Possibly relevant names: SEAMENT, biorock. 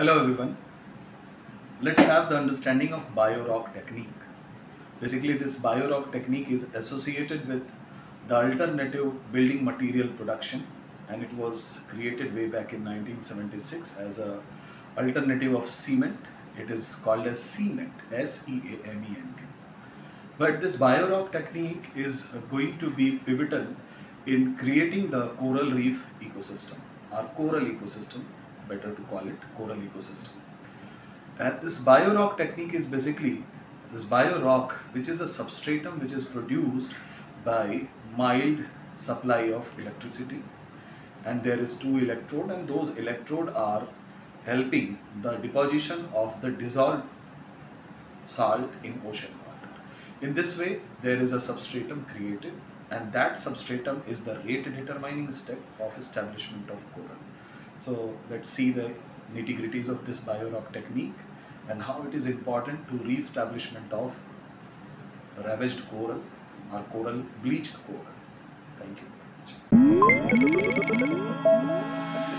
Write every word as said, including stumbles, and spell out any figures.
Hello everyone, let's have the understanding of biorock technique. Basically this biorock technique is associated with the alternative building material production and it was created way back in nineteen seventy-six as a alternative of cement. It is called as SEAMENT, S E A M E N T. But this biorock technique is going to be pivotal in creating the coral reef ecosystem, our coral ecosystem. Better to call it coral ecosystem. And this biorock technique is basically this biorock, which is a substratum which is produced by mild supply of electricity, and there is two electrodes, and those electrodes are helping the deposition of the dissolved salt in ocean water. In this way there is a substratum created, and that substratum is the rate determining step of establishment of coral. So let's see the nitty-gritties of this biorock technique and how it is important to re-establishment of ravaged coral or coral bleached coral. Thank you very much.